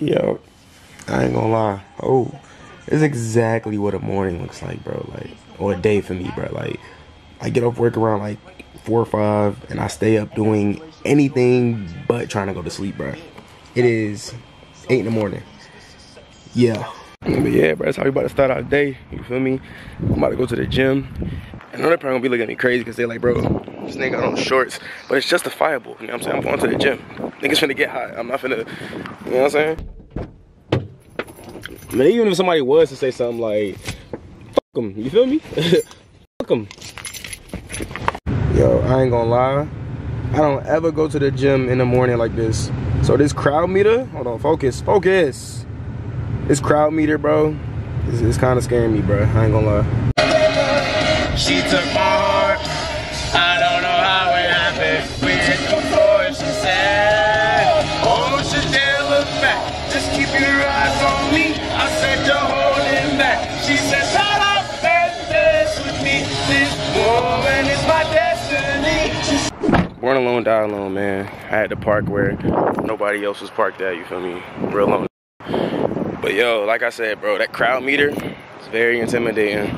Yo, I ain't gonna lie. Oh, it's exactly what a morning looks like, bro. Like, or a day for me, bro. Like, I get off work around like 4 or 5, and I stay up doing anything but trying to go to sleep, bro. It is 8 in the morning. Yeah. But yeah, bro, that's how we about to start our day. You feel me? I'm about to go to the gym. I know they're probably gonna be looking at me crazy because they're like, bro, this nigga got on shorts. But it's justifiable. You know what I'm saying? I'm going to the gym. Niggas finna get hot. I'm not finna, you know what I'm saying? I mean, even if somebody was to say something like, fuck them, you feel me? Fuck them. Yo, I ain't gonna lie. I don't ever go to the gym in the morning like this. So this crowd meter, hold on, focus, focus. This crowd meter, bro, it's kind of scaring me, bro. I ain't gonna lie. She took my heart. I don't know how it happened. We hit the floor and she said, oh, she did look back. Just keep your eyes on me. I said, you're holding back. She said, shut up and dance with me. This woman is my destiny. She's born alone, die alone, man. I had to park where nobody else was parked at, you feel me? Real alone. But yo, like I said, bro, that crowd meter is very intimidating.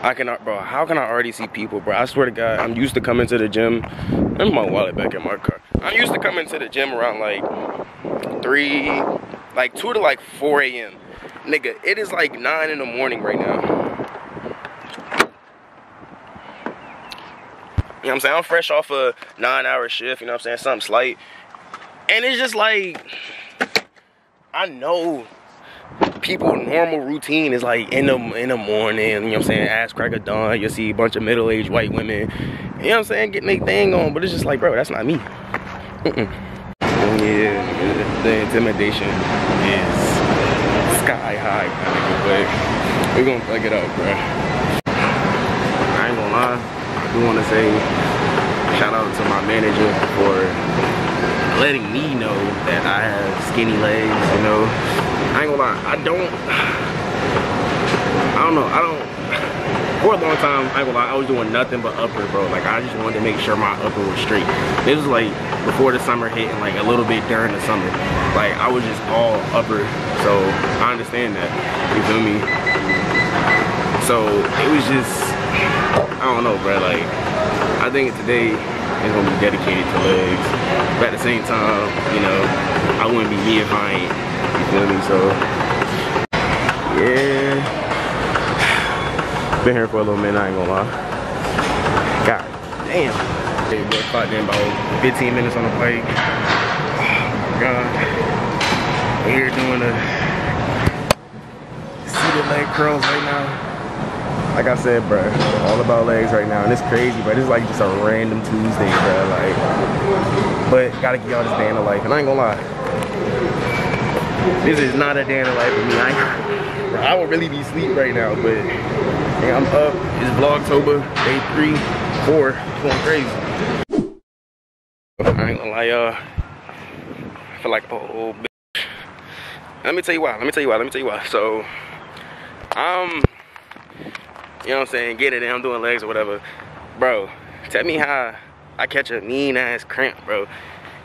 I cannot, bro, how can I already see people, bro? I swear to God, I'm used to coming to the gym. Let me put my wallet back in my car. I'm used to coming to the gym around like 2 to like 4 a.m. Nigga, it is like 9 in the morning right now. You know what I'm saying? I'm fresh off a 9-hour shift, you know what I'm saying? Something slight. And it's just like, I know people normal routine is like in the morning, you know what I'm saying, ass crack of dawn, you'll see a bunch of middle-aged white women, you know what I'm saying, getting their thing on, but it's just like, bro, that's not me. Yeah, the intimidation is sky high, but we're gonna plug it up, bro. I ain't gonna lie, I do wanna say shout out to my manager for letting me know that I have skinny legs, you know. I ain't gonna lie, I don't know, for a long time, I ain't gonna lie, I was doing nothing but upper, bro. Like, I just wanted to make sure my upper was straight. This was like before the summer hit and like a little bit during the summer. Like, I was just all upper, so I understand that, you feel me? So, it was just, I don't know, bro, like, I think today is gonna be dedicated to legs. But at the same time, you know, I wouldn't be me if I ain't. You feel me? So, yeah. Been here for a little minute, I ain't gonna lie. God damn. Hey, we clocked in about 15 minutes on the bike. Oh my God. We're here doing the seated leg curls right now. Like I said, bro, all about legs right now. And it's crazy, bro. This is like just a random Tuesday, bro. Like, but gotta give y'all this day in the life. And I ain't gonna lie. This is not a day in the life for me. I would really be asleep right now, but yeah, I'm up. It's Vlogtober, day 3, 4, it's going crazy. I ain't gonna lie, y'all. I feel like a old bitch. Let me tell you why. So, you know what I'm saying? Get it in. I'm doing legs or whatever. Bro, tell me how I catch a mean ass cramp, bro.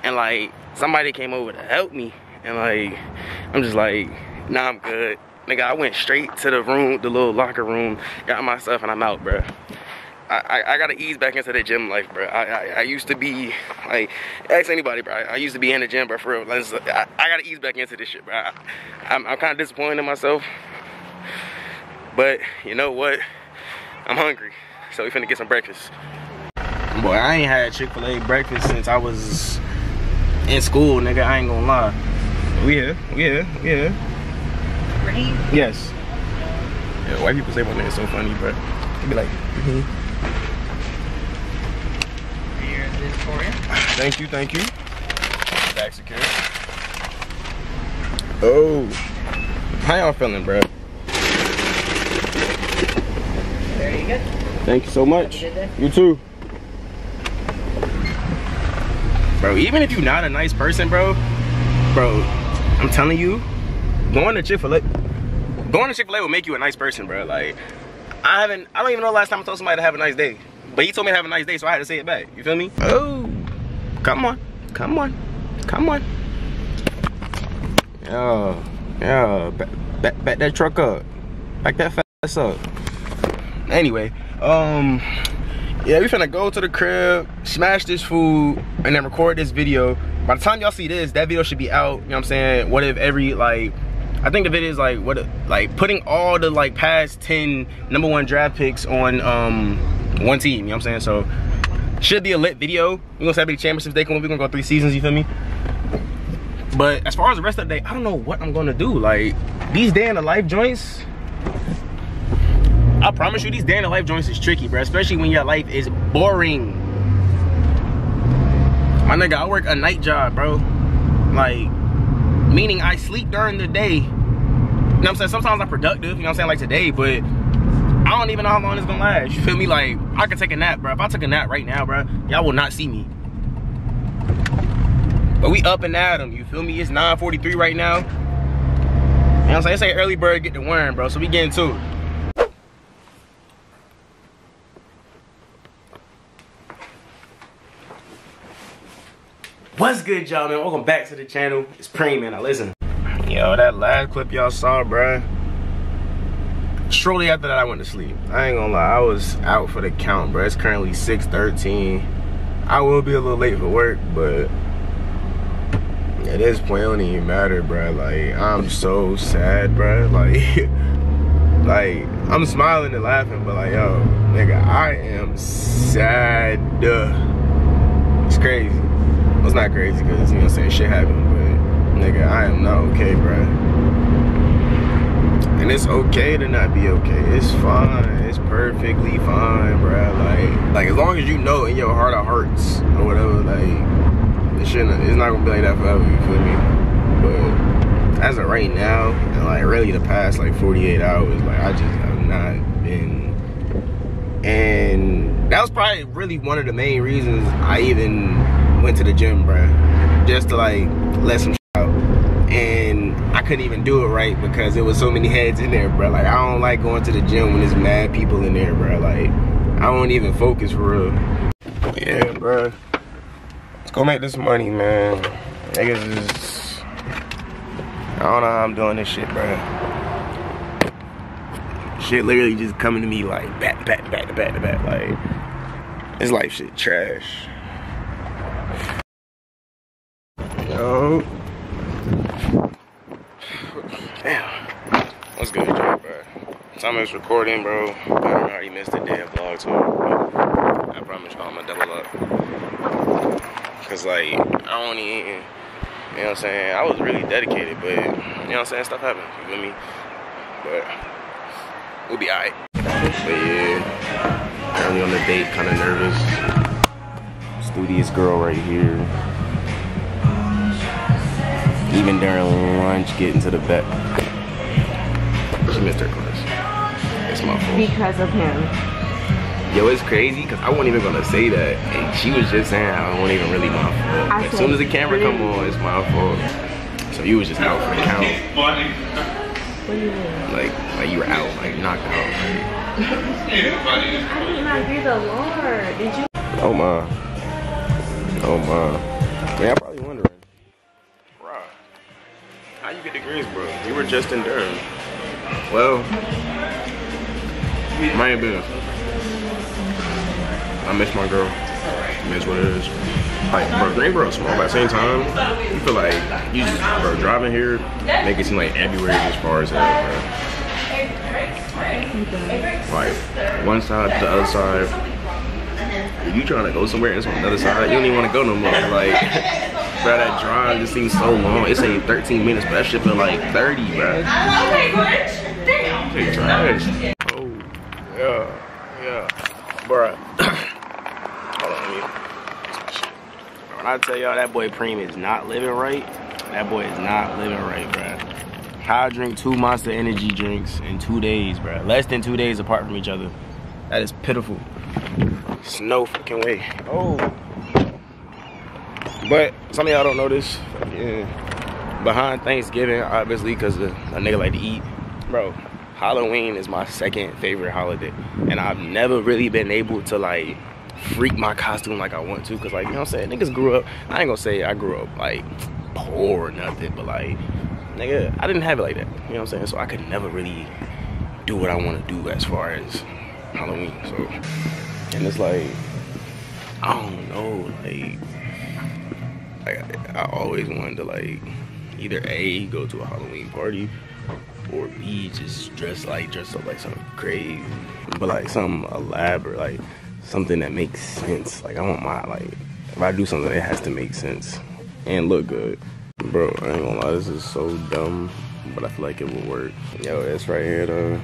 And like, somebody came over to help me. And like, I'm just like, nah, I'm good. Nigga, I went straight to the room, the little locker room, got my stuff, and I'm out, bro. I gotta ease back into the gym life, bro. I used to be, like, ask anybody, bro. I used to be in the gym, bro, for real. I gotta ease back into this shit, bro. I'm kind of disappointed in myself. But, you know what? I'm hungry. So we finna get some breakfast. Boy, I ain't had Chick-fil-A breakfast since I was in school, nigga. I ain't gonna lie. We here. Right? Yes. Yeah, white people say my name is so funny, bro. They be like, Here it is for you. Thank you. Back secure. Oh. How y'all feeling, bro? There you go. Thank you so much. You too. Bro, even if you're not a nice person, bro, I'm telling you, going to Chick-fil-A will make you a nice person, bro. Like, I don't even know the last time I told somebody to have a nice day. But he told me to have a nice day, so I had to say it back. You feel me? Oh, come on. Back that truck up. Back that fast up. Anyway, yeah, we finna go to the crib, smash this food, and then record this video. By the time y'all see this, that video should be out. You know what I'm saying? What if every, like, I think the video is like, what, like putting all the like past 10 #1 draft picks on one team. You know what I'm saying? So should be a lit video. We're gonna celebrate the championships day. We're gonna go 3 seasons. You feel me? But as far as the rest of the day, I don't know what I'm gonna do. Like these day in the life joints. I promise you, these day in the life joints is tricky, bro. Especially when your life is boring. My nigga, I work a night job, bro. Like, meaning I sleep during the day. You know what I'm saying? Sometimes I'm productive, you know what I'm saying, like today, but I don't even know how long it's gonna last. You feel me? Like, I could take a nap, bro. If I took a nap right now, bro, y'all will not see me. But we up and at 'em, you feel me? It's 9:43 right now. You know what I'm saying? It's like early bird get the worm, bro, so we getting to it. What's good, y'all, man? Welcome back to the channel. It's Preem, man. Now listen, yo, that last clip y'all saw, bruh, shortly after that I went to sleep. I ain't gonna lie, I was out for the count, bruh. It's currently 6:13. I will be a little late for work, but at this point it don't even matter, bruh. Like, I'm so sad, bruh. Like, I'm smiling and laughing, but like, yo, nigga, I am sad. It's crazy. Well, it's not crazy because, you know what I'm saying, shit happened, but nigga, I am not okay, bro. And it's okay to not be okay. It's fine. It's perfectly fine, bro. Like as long as you know in your heart of hearts or whatever, like, it's not gonna be like that forever, you feel me? But as of right now, and like really the past like 48 hours, like I just have not been, and that was probably really one of the main reasons I even went to the gym, bruh, just to like let some shit out, and I couldn't even do it right because there was so many heads in there, bruh. Like, I don't like going to the gym when there's mad people in there, bruh. Like, I don't even focus for real. Yeah, bruh, let's go make this money, man. Niggas is, I don't know how I'm doing this shit, bruh. Shit literally just coming to me like back to back. Like, this life shit trash. Yo. Damn. What's good, bro? Time is recording, bro. I already missed the damn vlog tour. I promise y'all I'm gonna double up. Cause like, I don't even, you know what I'm saying, I was really dedicated, but you know what I'm saying, stuff happened, you feel me? But we'll be alright. But yeah, currently on the date, kinda nervous. Studious girl right here. Even during lunch, getting to the back. She missed her class. It's my fault. Because of him. Yo, it's crazy because I wasn't even gonna say that, and she was just saying I wasn't even really my fault. As soon as the camera come on, it's my fault. So you was just out for the count. What do you mean? Like you were out, like knocked out. I did not agree the Lord. Did you? Oh my. Oh my. Man, I'm probably wondering, bro, how you get degrees, bro? You were just in Durham. Well, my business. I miss my girl. I miss what it is. Like, bro, Greensboro's small, but at the same time, you feel like you just, bro, driving here, make it seem like everywhere is as far as that, bro. Like, one side to the other side. If you trying to go somewhere and it's on the other side, you don't even want to go no more. Like, bro, that drive just seems so long. It's ain't 13 minutes, but that shit feel like 30, bro. It's trash. Oh, yeah, bro. Hold on, yeah. When I tell y'all that boy Preem is not living right, that boy is not living right, bro. How I drink 2 Monster Energy drinks in 2 days, bro. Less than 2 days apart from each other. That is pitiful. It's no fucking way. Oh. But some of y'all don't know this. Yeah. Behind Thanksgiving, obviously, because a nigga like to eat. Bro, Halloween is my second favorite holiday. And I've never really been able to, like, freak my costume like I want to. Because, like, you know what I'm saying? Niggas grew up. I ain't going to say I grew up, like, poor or nothing. But, like, nigga, I didn't have it like that. You know what I'm saying? So I could never really do what I want to do as far as Halloween. So, and it's like, I don't know, like I always wanted to, like, either A, go to a Halloween party, or B, just dress up like something crazy, but like something elaborate, like something that makes sense. Like I want my, like, if I do something, it has to make sense and look good. Bro, I ain't gonna lie, this is so dumb, but I feel like it will work. Yo, that's right here though.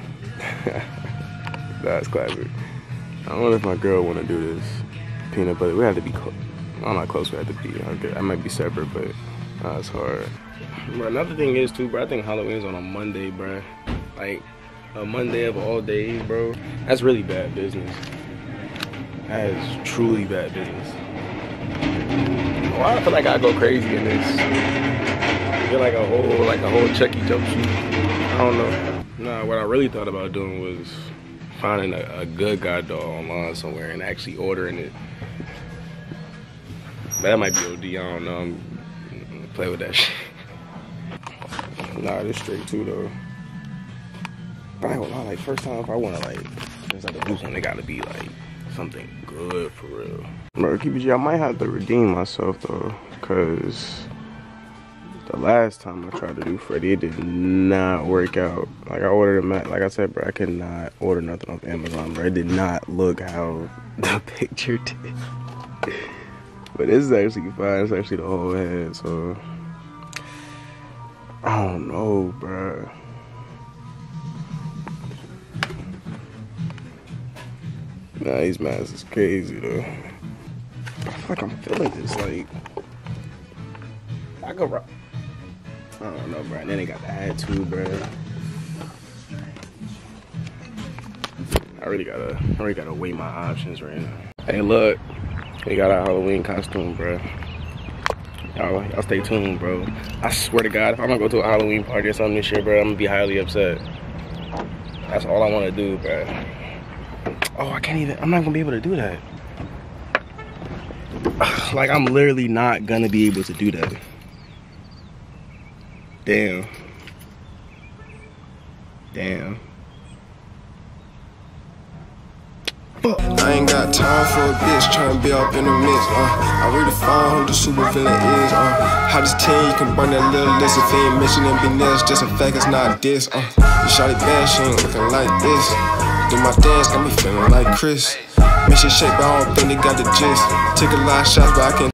That's classic. I don't know if my girl wanna do this. Peanut butter, we have to be close. I'm not close, we have to be, okay. I might be separate, but it's hard. Bro, another thing is too, bro, I think Halloween's on a Monday, bro. Like, a Monday of all days, bro. That's really bad business. That is truly bad business. Oh, I feel like I go crazy in this. I feel like a whole Chucky jumpsuit. I don't know. Nah, what I really thought about doing was finding a good guy doll online somewhere and actually ordering it. But that might be OD, I don't know. I'm gonna play with that shit. Nah, this straight too though. But I ain't gonna lie, like first time if I wanna like, since I can do something, it gotta be like something good for real. Bro, KPG, I might have to redeem myself though, cause the last time I tried to do Freddy, it did not work out. Like I ordered a mat, like I said, bro, I cannot order nothing off Amazon, bro. It did not look how the picture did. But this is actually fine. It's actually the whole head, so. I don't know, bruh. Nah, these masks is crazy, though. I feel like I'm feeling this, like. I go rock. I don't know, bruh. And then they got the hat, too, bruh. I really gotta weigh my options right now. Hey, look. They got our Halloween costume, bruh. Y'all stay tuned, bro. I swear to God, if I'm gonna go to a Halloween party or something this year, bro, I'm gonna be highly upset. That's all I wanna do, bro. Oh, I can't even, I'm not gonna be able to do that. Like, I'm literally not gonna be able to do that. Damn. Damn. I ain't got time for a bitch tryna be up in the midst. I really find who the super villain is. How this team you can burn that little list if he ain't mentioning be next. Just a fact, it's not this. You shot it bad, she ain't looking like this. Do my dance, got me feeling like Chris. Make shit shake, but I don't think they got the gist. Take a lot of shots, but I can't.